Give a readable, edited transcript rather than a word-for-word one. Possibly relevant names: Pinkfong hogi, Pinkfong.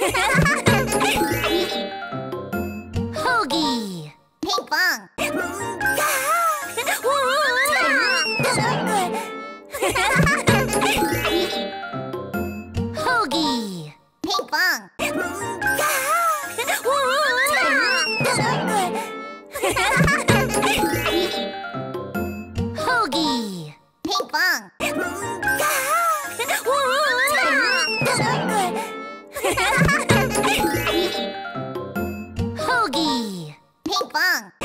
Hoagie. Pinkfong. Hoagie. Pinkfong. Hoagie. Pinkfong. Hoagie. Pinkfong.